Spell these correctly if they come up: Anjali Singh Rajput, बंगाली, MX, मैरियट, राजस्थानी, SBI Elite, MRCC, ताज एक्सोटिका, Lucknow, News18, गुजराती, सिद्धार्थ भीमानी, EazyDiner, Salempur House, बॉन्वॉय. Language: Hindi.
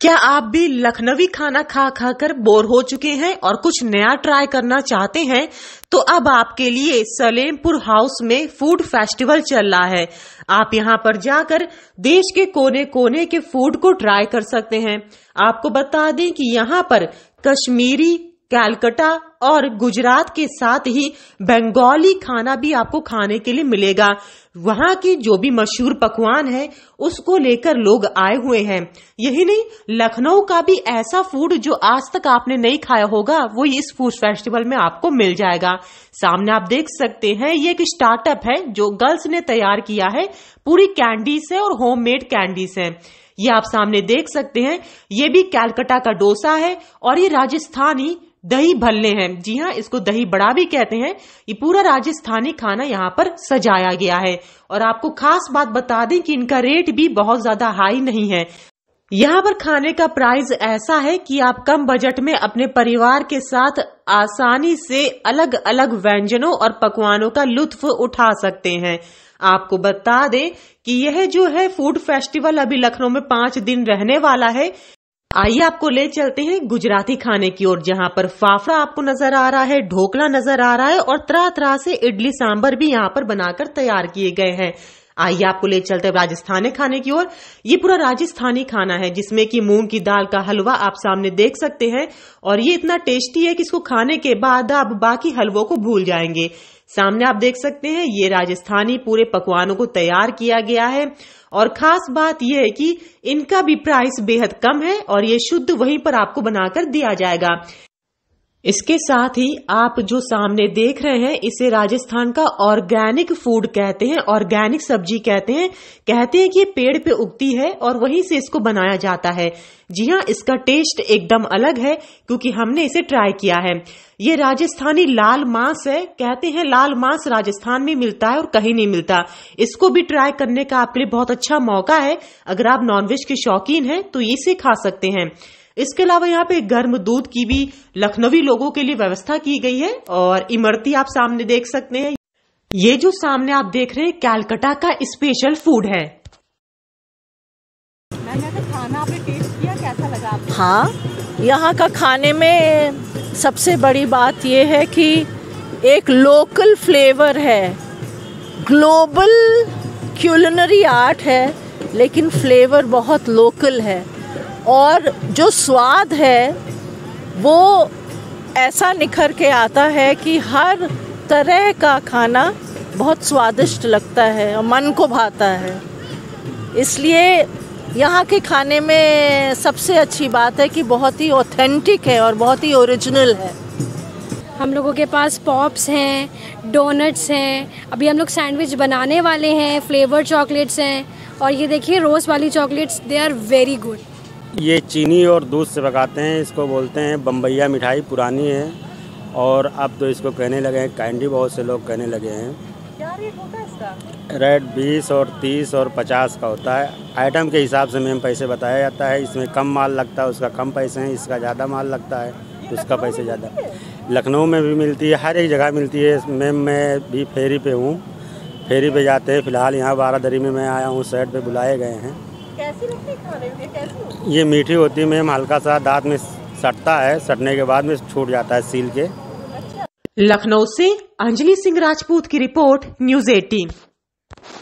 क्या आप भी लखनवी खाना खा खा कर बोर हो चुके हैं और कुछ नया ट्राई करना चाहते हैं? तो अब आपके लिए सलेमपुर हाउस में फूड फेस्टिवल चल रहा है। आप यहां पर जाकर देश के कोने कोने के फूड को ट्राई कर सकते हैं। आपको बता दें कि यहां पर कश्मीरी, कलकत्ता और गुजरात के साथ ही बंगाली खाना भी आपको खाने के लिए मिलेगा। वहां की जो भी मशहूर पकवान है उसको लेकर लोग आए हुए हैं। यही नहीं, लखनऊ का भी ऐसा फूड जो आज तक आपने नहीं खाया होगा वो इस फूड फेस्टिवल में आपको मिल जाएगा। सामने आप देख सकते हैं, ये एक स्टार्टअप है जो गर्ल्स ने तैयार किया है। पूरी कैंडीज है और होममेड कैंडीज है। ये आप सामने देख सकते हैं। ये भी कलकत्ता का डोसा है और ये राजस्थानी दही भल्ले हैं। जी हाँ, इसको दही बड़ा भी कहते हैं। ये पूरा राजस्थानी खाना यहाँ पर सजाया गया है। और आपको खास बात बता दें कि इनका रेट भी बहुत ज्यादा हाई नहीं है। यहाँ पर खाने का प्राइस ऐसा है कि आप कम बजट में अपने परिवार के साथ आसानी से अलग अलग व्यंजनों और पकवानों का लुत्फ उठा सकते हैं। आपको बता दें कि यह जो है फूड फेस्टिवल अभी लखनऊ में 5 दिन रहने वाला है। आइए आपको ले चलते हैं गुजराती खाने की ओर, जहां पर फाफड़ा आपको नजर आ रहा है, ढोकला नजर आ रहा है और तरह तरह से इडली सांभर भी यहां पर बनाकर तैयार किए गए हैं। आइए आपको ले चलते हैं राजस्थानी खाने की ओर। ये पूरा राजस्थानी खाना है जिसमें कि मूंग की दाल का हलवा आप सामने देख सकते हैं और ये इतना टेस्टी है कि इसको खाने के बाद आप बाकी हलवों को भूल जाएंगे। सामने आप देख सकते हैं ये राजस्थानी पूरे पकवानों को तैयार किया गया है। और खास बात यह है कि इनका भी प्राइस बेहद कम है और ये शुद्ध वहीं पर आपको बनाकर दिया जाएगा। इसके साथ ही आप जो सामने देख रहे हैं इसे राजस्थान का ऑर्गेनिक फूड कहते हैं, ऑर्गेनिक सब्जी कहते हैं। कहते हैं कि ये पेड़ पे उगती है और वहीं से इसको बनाया जाता है। जी हाँ, इसका टेस्ट एकदम अलग है क्योंकि हमने इसे ट्राई किया है। ये राजस्थानी लाल मांस है। कहते हैं लाल मांस राजस्थान में मिलता है और कहीं नहीं मिलता। इसको भी ट्राई करने का आपके लिए बहुत अच्छा मौका है। अगर आप नॉनवेज के शौकीन हैं तो इसे खा सकते हैं। इसके अलावा यहाँ पे गर्म दूध की भी लखनवी लोगों के लिए व्यवस्था की गई है। और इमरती आप सामने देख सकते हैं। ये जो सामने आप देख रहे हैं कलकत्ता का स्पेशल फूड है। खाना आपने टेस्ट किया, कैसा लगा आपको? हाँ, यहाँ का खाने में सबसे बड़ी बात यह है कि एक लोकल फ्लेवर है। ग्लोबल क्यूलिनरी आर्ट है लेकिन फ्लेवर बहुत लोकल है। और जो स्वाद है वो ऐसा निखर के आता है कि हर तरह का खाना बहुत स्वादिष्ट लगता है और मन को भाता है। इसलिए यहाँ के खाने में सबसे अच्छी बात है कि बहुत ही ऑथेंटिक है और बहुत ही ओरिजिनल है। हम लोगों के पास पॉप्स हैं, डोनट्स हैं, अभी हम लोग सैंडविच बनाने वाले हैं, फ्लेवर चॉकलेट्स हैं और ये देखिए रोज़ वाली chocolates, they are very good. ये चीनी और दूध से पकाते हैं, इसको बोलते हैं बम्बैया मिठाई, पुरानी है और अब तो इसको कहने लगे हैं कैंडी, बहुत से लोग कहने लगे हैं। रेट 20 और 30 और 50 का होता है। आइटम के हिसाब से मैम पैसे बताया जाता है। इसमें कम माल लगता है उसका कम पैसे हैं, इसका ज़्यादा माल लगता है उसका पैसे ज़्यादा। लखनऊ में भी मिलती है, हर एक जगह मिलती है मैम। मैं भी फेरी पे हूँ, फेरी पे जाते हैं। फिलहाल यहाँ बारादरी में मैं आया हूँ, सेट पे बुलाए गए हैं। कैसी लगती है खाने में? कैसी? ये मीठी होती है मैम, हल्का सा दाँत में सटता है, सटने के बाद में छूट जाता है सील के। लखनऊ से अंजलि सिंह राजपूत की रिपोर्ट, न्यूज़ 18।